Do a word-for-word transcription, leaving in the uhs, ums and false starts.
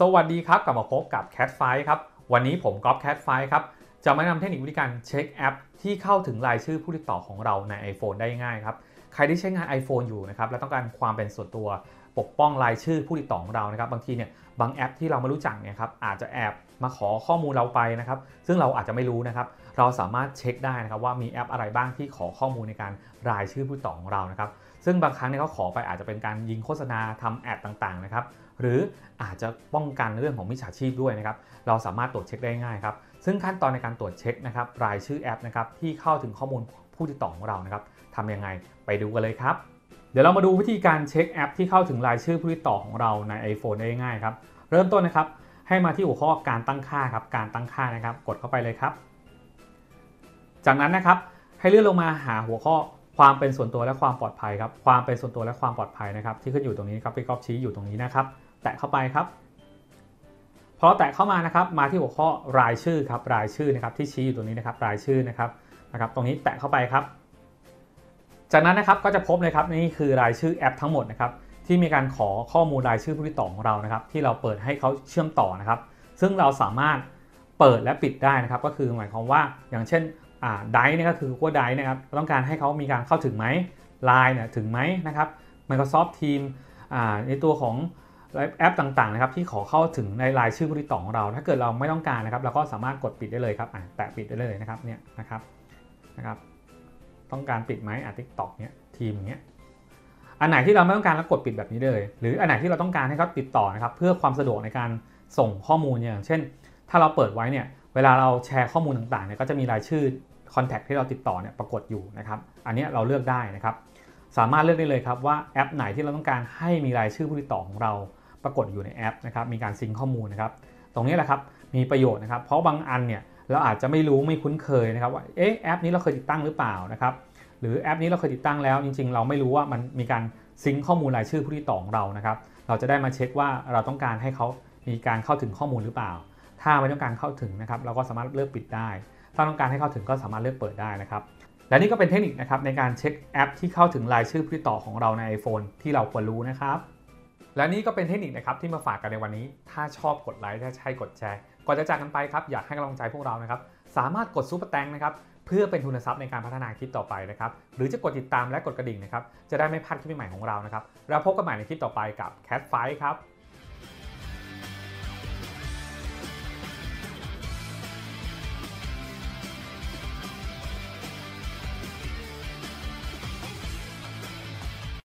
สวัสดีครับกลับมาพบกับ แคทไฟว์ ครับวันนี้ผมก๊อฟ แคทไฟว์ ครับจะมานำเทคนิควิธีการเช็คแอปที่เข้าถึงรายชื่อผู้ติดต่อของเราใน ไอโฟน ได้ง่ายครับใครที่ใช้งาน ไอโฟน อยู่นะครับและต้องการความเป็นส่วนตัวปกป้องรายชื่อผู้ติดต่อของเรานะครับบางทีเนี่ยบางแอปที่เราไม่รู้จักเนี่ยครับอาจจะแอบมาขอข้อมูลเราไปนะครับซึ่งเราอาจจะไม่รู้นะครับเราสามารถเช็คได้นะครับว่ามีแอปอะไรบ้างที่ขอข้อมูลในการรายชื่อผู้ติดต่อของเรานะครับซึ่งบางครั้งเนี่ยเขาขอไปอาจจะเป็นการยิงโฆษณาทำแอดต่างๆนะครับหรืออาจจะป้องกันเรื่องของมิจฉาชีพด้วยนะครับเราสามารถตรวจเช็คได้ง่ายครับซึ่งขั้นตอนในการตรวจเช็คนะครับรายชื่อแอปนะครับที่เข้าถึงข้อมูลผู้ติดต่อของเรานะครับทำยังไงไปดูกันเลยครับเดี๋ยวเรามาดูวิธีการเช็คแอปที่เข้าถึงรายชื่อผู้ติดต่อของเราใน ไอโฟน ได้ง่ายครับเริ่มต้นนะครับให้มาที่หัวข้อการตั้งค่าครับการตั้งค่านะครับกดเข้าไปเลยครับจากนั้นนะครับให้เลื่อนลงมาหาหัวข้อความเป็นส่วนตัวและความปลอดภัยครับความเป็นส่วนตัวและความปลอดภัยนะครับที่ขึ้นอยู่ตรงนี้ครับพี่ก๊อฟชี้อยู่ตรงนี้นะครับแตะเข้าไปครับพอแตะเข้ามานะครับมาที่หัวข้อรายชื่อครับรายชื่อนะครับที่ชี้อยู่ตรงนี้นะครับรายชื่อนะครับนะครับตรงนี้แตะเข้าไปครับจากนั้นนะครับก็จะพบเลยครับนี่คือรายชื่อแอปทั้งหมดนะครับที่มีการขอข้อมูลรายชื่อผู้ติดต่อของเรานะครับที่เราเปิดให้เขาเชื่อมต่อนะครับซึ่งเราสามารถเปิดและปิดได้นะครับก็คือหมายความว่าอย่างเช่นไดร์เนี่ยก็คือ Google Drive นะครับต้องการให้เขามีการเข้าถึงไหม ไลน์ เนี่ยถึงไหมนะครับ Microsoft Team ในตัวของแอปต่างๆนะครับที่ขอเข้าถึงในรายชื่อผู้ติดต่อของเราถ้าเกิดเราไม่ต้องการนะครับเราก็สามารถกดปิดได้เลยครับแตะปิดได้เลยนะครับเนี่ยนะครับนะครับต้องการปิดไหมอ่ะ ติ๊กต็อก เนี้ยทีมเนี้ยอันไหนที่เราไม่ต้องการแล้วกดปิดแบบนี้เลยหรืออันไหนที่เราต้องการให้เขาติดต่อนะครับเพื่อความสะดวกในการส่งข้อมูลอย่างเช่นถ้าเราเปิดไว้เนี่ยเวลาเราแชร์ข้อมูลต่างๆเนี่ยก็จะมีรายชื่อคอนแทคที่เราติดต่อเนี่ยปรากฏอยู่นะครับอันนี้เราเลือกได้นะครับสามารถเลือกได้เลยครับว่าแอปไหนที่เราต้องการให้มีรายชื่อผู้ติดต่อของเราปรากฏอยู่ในแอปนะครับมีการซิงค์ข้อมูลนะครับตรงนี้แหละครับมีประโยชน์นะครับเพราะบางอันเนี่ยเราอาจจะไม่รู้ไม่คุ้นเคยนะครับว่าเอ๊ะแอปนี้เราเคยติดตั้งหรือเปล่านะครับหรือแอปนี้เราเคยติดตั้งแล้วจริงๆเราไม่รู้ว่ามันมีการซิงค์ข้อมูลรายชื่อผู้ติดต่อของเรานะครับเราจะได้มาเช็คว่าเราต้องการให้เขามีการเข้าถึงข้อมูลหรือเปล่าถ้าไม่ต้องการเข้าถึงนะครับเราก็สามารถเลือกปิดได้ถ้าต้องการให้เข้าถึงก็สามารถเลือกเปิดได้นะครับและนี่ก็เป็นเทคนิคนะครับในการเช็คแอปที่เข้าถึงรายชื่อผู้ติดต่อของเราใน ไอโฟน ที่เราควรรู้นะครับและนี่ก็เป็นเทคนิคนะครับที่มาฝากกันในวันนี้ถ้าชอบกดไลค์ถ้าใช่กดแชร์ก่อนจะจากกันไปครับอยากให้กำลังใจพวกเรานะครับสามารถกดซุปเปอร์แตงนะครับเพื่อเป็นทุนทรัพย์ในการพัฒนาคลิปต่อไปนะครับหรือจะกดติดตามและกดกระดิ่งนะครับจะได้ไม่พลาดคลิปใหม่ของเรานะครับแล้วพบกันใหม่ในคลิปต่อไปกับ แคทไฟว์ ครับ